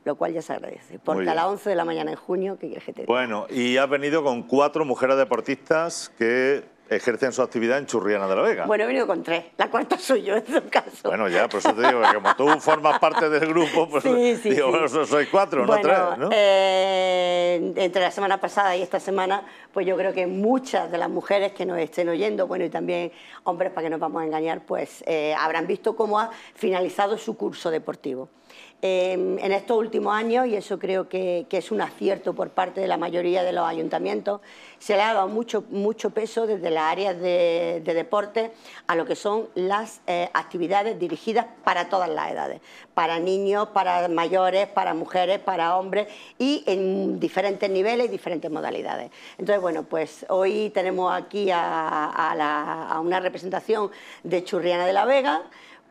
lo cual ya se agradece, porque a las once de la mañana en junio, ¿qué quieres que te diga? Bueno, y has venido con cuatro mujeres deportistas que... ejercen su actividad en Churriana de la Vega. Bueno, he venido con tres, la cuarta soy yo en su caso. Bueno, ya, por eso te digo, que como tú formas parte del grupo, pues sí, sí, digo, sí. bueno, sois cuatro, bueno, no tres, ¿no? Eh, entre la semana pasada y esta semana, pues yo creo que muchas de las mujeres que nos estén oyendo, bueno, y también hombres, para que nos vamos a engañar, pues eh, habrán visto cómo ha finalizado su curso deportivo. Eh, en estos últimos años, y eso creo que, que es un acierto por parte de la mayoría de los ayuntamientos, se le ha dado mucho, mucho peso desde las áreas de, de deporte a lo que son las eh, actividades dirigidas para todas las edades, para niños, para mayores, para mujeres, para hombres, y en diferentes niveles y diferentes modalidades. Entonces, bueno, pues hoy tenemos aquí a, a, la, a una representación de Churriana de la Vega.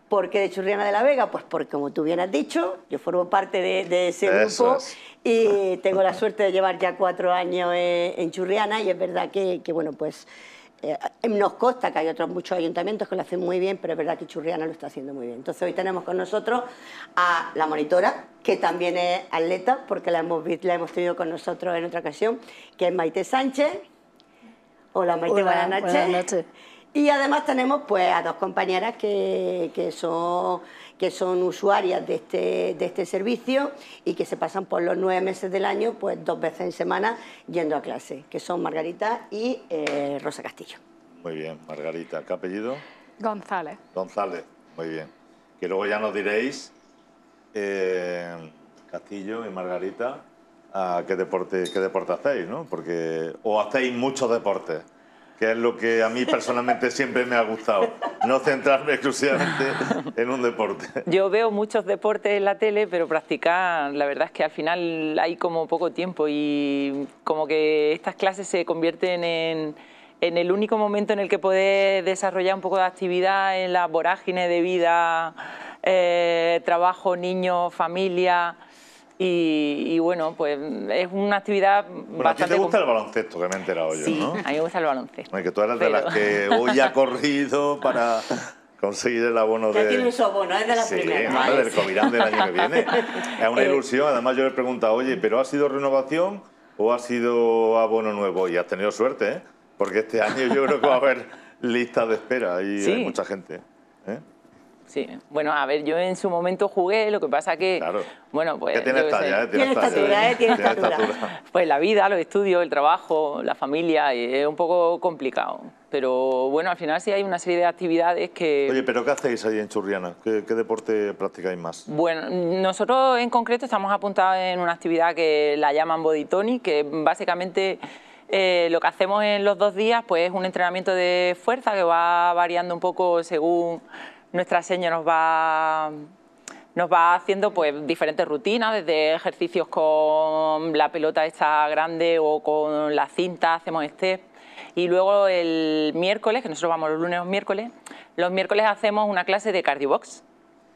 ¿Por qué de Churriana de la Vega? Pues porque, como tú bien has dicho, yo formo parte de, de ese grupo es. y tengo la suerte de llevar ya cuatro años en, en Churriana, y es verdad que, que bueno, pues eh, nos consta que hay otros muchos ayuntamientos que lo hacen muy bien, pero es verdad que Churriana lo está haciendo muy bien. Entonces hoy tenemos con nosotros a la monitora, que también es atleta, porque la hemos, la hemos tenido con nosotros en otra ocasión, que es Maite Sánchez. Hola, Maite, hola, buenas noches. Buenas noches. Y además tenemos pues a dos compañeras que, que, son, que son usuarias de este, de este servicio y que se pasan por los nueve meses del año, pues dos veces en semana yendo a clase, que son Margarita y eh, Rosa Castillo. Muy bien, Margarita. ¿Qué apellido? González. González, muy bien. Que luego ya nos diréis, eh, Castillo y Margarita, a qué deporte, qué deporte hacéis, ¿no? Porque o hacéis muchos deportes, que es lo que a mí personalmente siempre me ha gustado, no centrarme exclusivamente en un deporte. Yo veo muchos deportes en la tele, pero practicar, la verdad es que al final hay como poco tiempo y como que estas clases se convierten en, en el único momento en el que podés desarrollar un poco de actividad en la vorágine de vida, eh, trabajo, niños, familia. Y, y bueno, pues es una actividad bueno, bastante... ¿A ti te gusta el baloncesto? Que me he enterado yo, sí, ¿no? A mí me gusta el baloncesto. Bueno, que tú eres pero... de las que hoy ha corrido para conseguir el abono de... Ya tiene su abono, es de las sí, primeras. Sí, ¿no? Del Covirán del año que viene. Es una ilusión. Además yo le he preguntado, oye, ¿pero ha sido renovación o ha sido abono nuevo? Y has tenido suerte, ¿eh? Porque este año yo creo que va a haber lista de espera y sí, hay mucha gente, ¿eh? Sí, bueno, a ver, yo en su momento jugué, lo que pasa que... Claro. Bueno, pues... Que tiene estatura, ¿eh? Tiene estatura, ¿eh? Tiene estatura. Pues la vida, los estudios, el trabajo, la familia, es un poco complicado. Pero bueno, al final sí hay una serie de actividades que... Oye, ¿pero qué hacéis ahí en Churriana? ¿Qué, qué deporte practicáis más? Bueno, nosotros en concreto estamos apuntados en una actividad que la llaman Body Tonic, que básicamente... Eh, lo que hacemos en los dos días pues es un entrenamiento de fuerza que va variando un poco según nuestra seña nos va, nos va haciendo pues diferentes rutinas, desde ejercicios con la pelota esta grande o con la cinta, hacemos step. Y luego el miércoles, que nosotros vamos los lunes o los miércoles, los miércoles hacemos una clase de cardio box.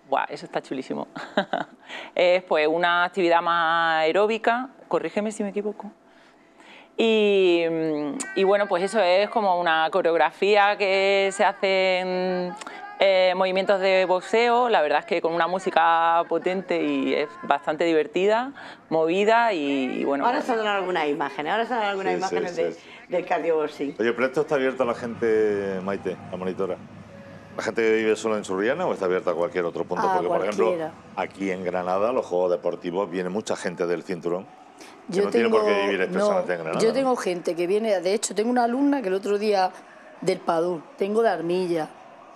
¡Guau! Eso está chulísimo. Es pues una actividad más aeróbica, corrígeme si me equivoco. Y, y bueno, pues eso es como una coreografía que se hacen eh, movimientos de boxeo, la verdad es que con una música potente y es bastante divertida, movida y, y bueno... Ahora saldrán pues, algunas imágenes, ahora saldrán algunas sí, imágenes sí, sí, de, sí. del cardioboxing. Oye, pero esto está abierto a la gente, Maite, la monitora. ¿La gente que vive solo en Churriana o está abierta a cualquier otro punto? Ah, porque, cualquiera. Por ejemplo, aquí en Granada, los juegos deportivos, viene mucha gente del cinturón. Yo no tengo, por qué vivir no, Granada, yo tengo ¿no? gente que viene, de hecho tengo una alumna que el otro día del Padú, tengo de Armilla,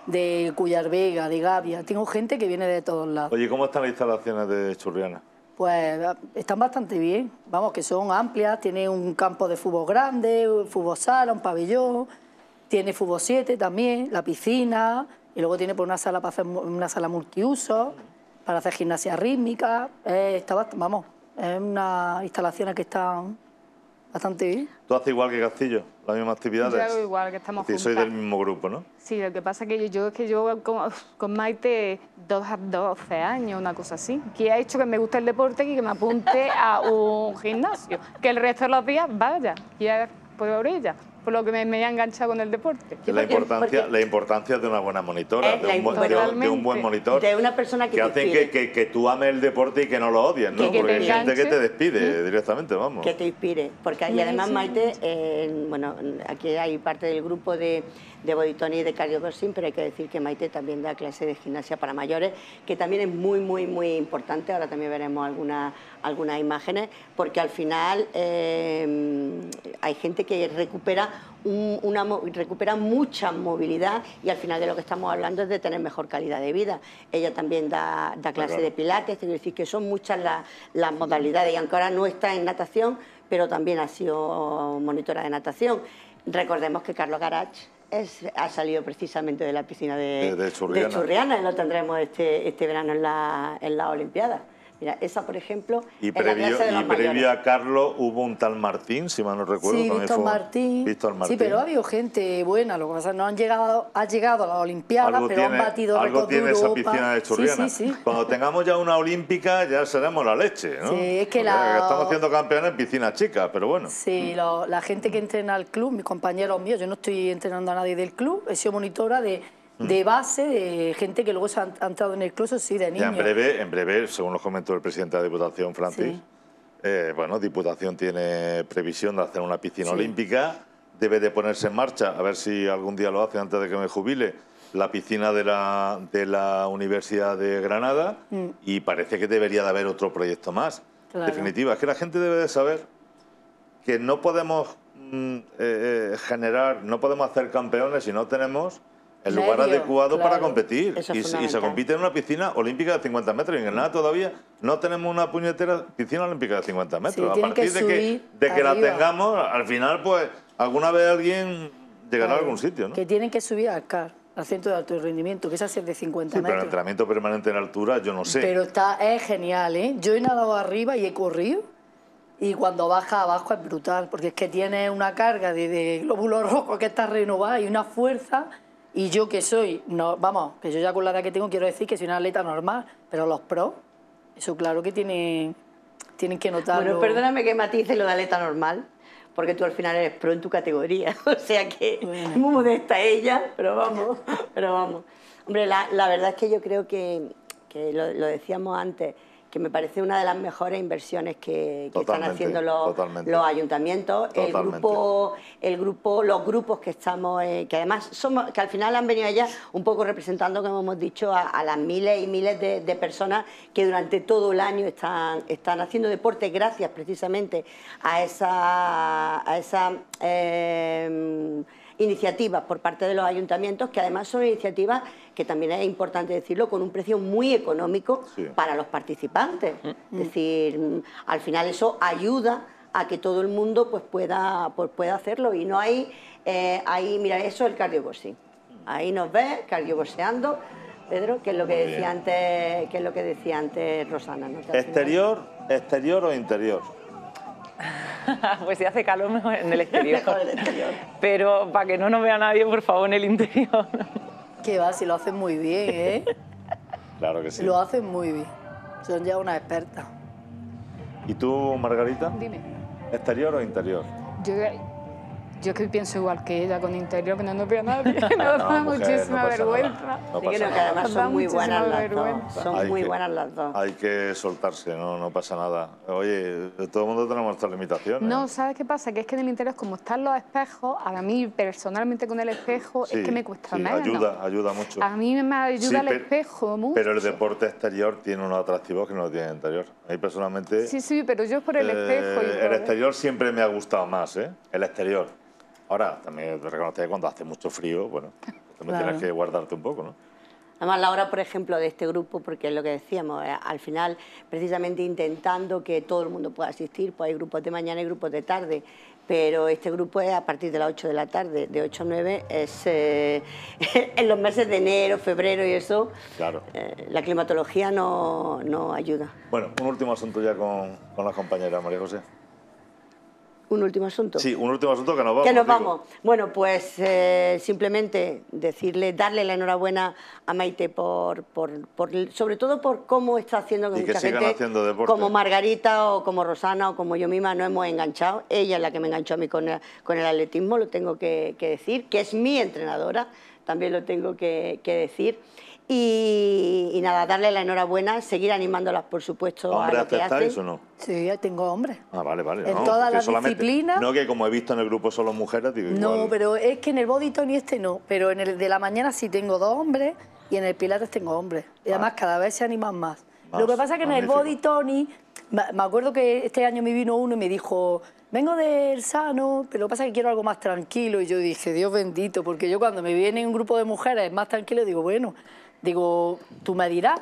de Cullarvega, de Gavia, tengo gente que viene de todos lados. Oye, ¿cómo están las instalaciones de Churriana? Pues están bastante bien, vamos, que son amplias, tiene un campo de fútbol grande, un fútbol sala, un pabellón, tiene fútbol siete también, la piscina, y luego tiene por una sala para hacer una sala multiuso, para hacer gimnasia rítmica, eh, está bastante, vamos. Es una instalación que está bastante bien. ¿Tú haces igual que Castillo? ¿Las mismas actividades? Yo hago igual, que estamos juntos. Soy del mismo grupo, ¿no? Sí, lo que pasa que yo es que yo con, con Maite doce años, una cosa así, que ha hecho que me guste el deporte y que me apunte a un gimnasio, que el resto de los días vaya, y a, por orilla, por lo que me, me he enganchado con el deporte. La importancia, porque... la importancia de una buena monitora, de un, buen, de, de un buen monitor. De una persona que, que hace que, que, que tú ames el deporte y que no lo odies, ¿no? Que, que porque hay gente que te despide ¿sí? directamente, vamos. Que te inspire, porque y además, sí, Maite, eh, bueno, aquí hay parte del grupo de, de Boditoni y de cardioboxing, pero hay que decir que Maite también da clase de gimnasia para mayores, que también es muy, muy, muy importante. Ahora también veremos algunas algunas imágenes, porque al final eh, hay gente que recupera Un, una, recupera mucha movilidad y al final de lo que estamos hablando es de tener mejor calidad de vida. Ella también da, da clase claro. de pilates, quiero decir que son muchas la, las modalidades y aunque ahora no está en natación, pero también ha sido monitora de natación. Recordemos que Carlos Garach es, ha salido precisamente de la piscina de, de, de, Churriana. de Churriana y lo tendremos este, este verano en la, en la Olimpiada. Mira, esa, por ejemplo, y previo, y previo a Carlos hubo un tal Martín, si mal no recuerdo. Sí, Víctor Martín. Víctor Martín. Sí, pero ha habido gente buena, lo que pasa no han llegado, ha llegado a las Olimpiadas, pero tiene, han batido récord algo tiene Europa. Esa piscina de Churriana. Sí, sí, sí. Cuando tengamos ya una olímpica, ya seremos la leche, ¿no? Sí, es que Porque la... Estamos haciendo campeones en piscinas chicas, pero bueno. Sí, mm. lo, la gente que entrena al club, mis compañeros míos, yo no estoy entrenando a nadie del club, he sido monitora de... de base, de gente que luego se han, han entrado en el club, sí, de niños. Ya en breve, en breve, según los comentó el presidente de la Diputación, Francis, sí. eh, bueno, Diputación tiene previsión de hacer una piscina sí. olímpica, debe de ponerse en marcha, a ver si algún día lo hace antes de que me jubile, la piscina de la, de la Universidad de Granada, mm. y parece que debería de haber otro proyecto más. Claro. Definitiva, es que la gente debe de saber que no podemos mm, eh, generar, no podemos hacer campeones si no tenemos el medio, lugar adecuado, claro, para competir. Y, y se compite en una piscina olímpica de cincuenta metros. Y en Granada todavía no tenemos una puñetera piscina olímpica de cincuenta metros. Sí, a partir que de, que, de que la tengamos, al final, pues, alguna vez alguien llegará, claro, a algún sitio, ¿no? Que tienen que subir al C A R, al centro de alto rendimiento, que es hacer de cincuenta metros. Sí, pero el entrenamiento permanente en altura, yo no sé. Pero está, es genial, ¿eh? Yo he nadado arriba y he corrido. Y cuando baja abajo es brutal, porque es que tiene una carga de, de glóbulos rojos que está renovada y una fuerza. Y yo que soy, no, vamos, que yo ya con la edad que tengo quiero decir que soy una atleta normal, pero los pros, eso claro que tienen, tienen que notarlo. Bueno, perdóname que matice lo de atleta normal, porque tú al final eres pro en tu categoría, o sea que bueno, muy modesta ella, pero vamos, pero vamos. Hombre, la, la verdad es que yo creo que, que lo, lo decíamos antes, que me parece una de las mejores inversiones que, que están haciendo los, los ayuntamientos, el grupo, el grupo, los grupos que estamos, eh, que además somos, que al final han venido allá un poco representando, como hemos dicho, a, a las miles y miles de, de personas que durante todo el año están, están haciendo deporte gracias precisamente a esa, a esa eh, iniciativas por parte de los ayuntamientos, que además son iniciativas que también es importante decirlo, con un precio muy económico, sí, para los participantes. Mm. Es decir, al final eso ayuda a que todo el mundo pues pueda, pues pueda hacerlo. Y no hay, eh, hay, mira, eso es el cardioboxing. Ahí nos ves cardioboxeando, Pedro, que es lo que muy decía bien. antes, que es lo que decía antes Rosana, ¿no? Exterior, exterior o interior. Pues si hace calor, mejor en el exterior. Mejor en el exterior. Pero para que no nos vea nadie, por favor, en el interior. Que va, si lo hacen muy bien, ¿eh? Claro que sí. Lo hacen muy bien. Son ya una experta. ¿Y tú, Margarita? Dime. ¿Exterior o interior? Yo, yo que pienso igual que ella, con interior, que no nos vea nadie. Nos no, da mujer, muchísima no vergüenza. No sí, que además son muy buenas las dos. Son hay muy que, buenas las dos. Hay que soltarse, no, no pasa nada. Oye, todo el mundo tenemos nuestras limitaciones. No, ¿sabes qué pasa? Que es que en el interior, como están los espejos, a mí personalmente con el espejo sí, es que me cuesta sí, menos. Ayuda, ayuda mucho. A mí me ayuda sí, el pero, espejo mucho. Pero el deporte exterior tiene unos atractivos que no lo tiene el interior. A mí personalmente... Sí, sí, pero yo es por el eh, espejo. Y el exterior siempre me ha gustado más, ¿eh? El exterior. Ahora, también te reconozco que cuando hace mucho frío, bueno, también claro, tienes que guardarte un poco, ¿no? Además, la hora, por ejemplo, de este grupo, porque es lo que decíamos, eh, al final, precisamente intentando que todo el mundo pueda asistir, pues hay grupos de mañana y grupos de tarde, pero este grupo es a partir de las ocho de la tarde, de ocho a nueve, es eh, en los meses de enero, febrero y eso, claro, eh, la climatología no, no ayuda. Bueno, un último asunto ya con, con la compañera María José. ¿Un último asunto? Sí, un último asunto que nos vamos. Que nos vamos. Bueno, pues eh, simplemente decirle, darle la enhorabuena a Maite por, por, por sobre todo por cómo está haciendo que, y que mucha sigan gente, haciendo deporte, como Margarita o como Rosana o como yo misma, no hemos enganchado. Ella es la que me enganchó a mí con el, con el atletismo, lo tengo que, que decir, que es mi entrenadora, también lo tengo que, que decir. Y, y nada, darle la enhorabuena, seguir animándolas, por supuesto, a lo que hacen. ¿Hombres aceptáis o no? Sí, yo tengo hombres. Ah, vale, vale. En no, todas las disciplinas. No, que como he visto en el grupo solo mujeres, digo, no, igual, pero es que en el bodyton y este no. Pero en el de la mañana sí tengo dos hombres y en el pilates tengo hombres. Y además ah. cada vez se animan más. más lo que pasa es que magnífico. en el bodyton, me acuerdo que este año me vino uno y me dijo... Vengo del sano, pero lo que pasa es que quiero algo más tranquilo. Y yo dije, Dios bendito, porque yo cuando me viene un grupo de mujeres más tranquilo, digo, bueno, digo, tú me dirás.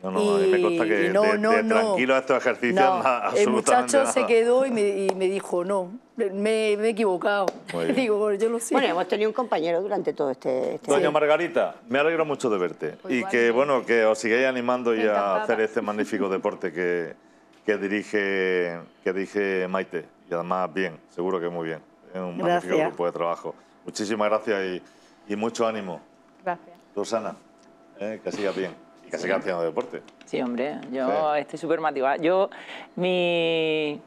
No, no, y, a mí me consta que no, de, no, de tranquilo no. a estos ejercicios no, nada, absolutamente el muchacho nada. se quedó y me, y me dijo, no, me, me he equivocado. Digo, bueno, yo lo sé. Bueno, hemos tenido un compañero durante todo este... este Doña sí. Margarita, me alegro mucho de verte. Pues y igual, que, bueno, que os sigáis animando y a hacer este magnífico deporte que, que, dirige, que dirige Maite. Y además bien, seguro que muy bien. Es un gracias. magnífico grupo de trabajo. Muchísimas gracias y, y mucho ánimo. Gracias. Rosana, eh, que sigas bien y que sigas haciendo deporte. Sí, hombre, yo sí. estoy súper motivada. Yo, mi...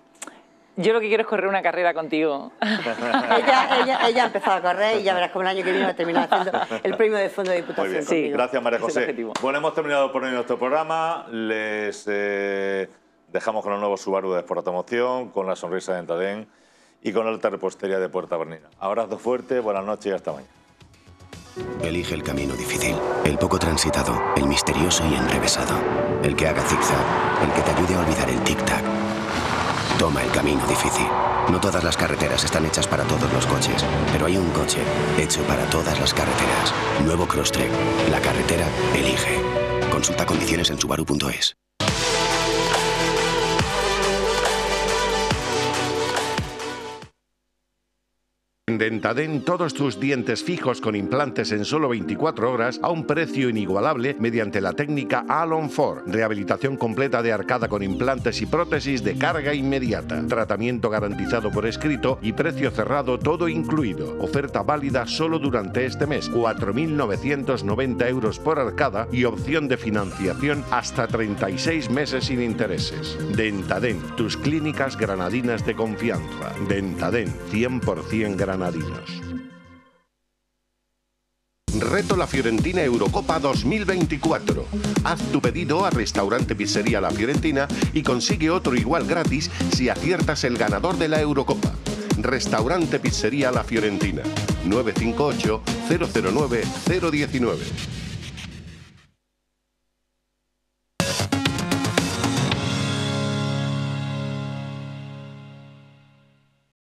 yo lo que quiero es correr una carrera contigo. ella, ella, ella ha empezado a correr y ya verás cómo el año que viene va a terminar haciendo el premio de Fondo de Diputación. Muy bien, sí. Gracias, María José. Bueno, hemos terminado por hoy nuestro programa. Les... Eh... Dejamos con los nuevos Subaru de Exportamoción, con la sonrisa de Dentadén y con alta repostería de Puerta Bernina. Abrazo fuerte, buenas noches y hasta mañana. Elige el camino difícil, el poco transitado, el misterioso y enrevesado. El que haga zigzag, el que te ayude a olvidar el tic-tac. Toma el camino difícil. No todas las carreteras están hechas para todos los coches, pero hay un coche hecho para todas las carreteras. Nuevo Crosstrek. La carretera elige. Consulta condiciones en Subaru punto es. En Dentadén, todos tus dientes fijos con implantes en solo veinticuatro horas a un precio inigualable mediante la técnica all on four. Rehabilitación completa de arcada con implantes y prótesis de carga inmediata. Tratamiento garantizado por escrito y precio cerrado todo incluido. Oferta válida solo durante este mes. cuatro mil novecientos noventa euros por arcada y opción de financiación hasta treinta y seis meses sin intereses. Dentadén, tus clínicas granadinas de confianza. Dentadén, cien por cien granadinas. Granadinos. Reto la Fiorentina Eurocopa dos mil veinticuatro. Haz tu pedido a Restaurante Pizzería La Fiorentina y consigue otro igual gratis si aciertas el ganador de la Eurocopa. Restaurante Pizzería La Fiorentina. nueve cinco ocho, cero cero nueve, cero diecinueve.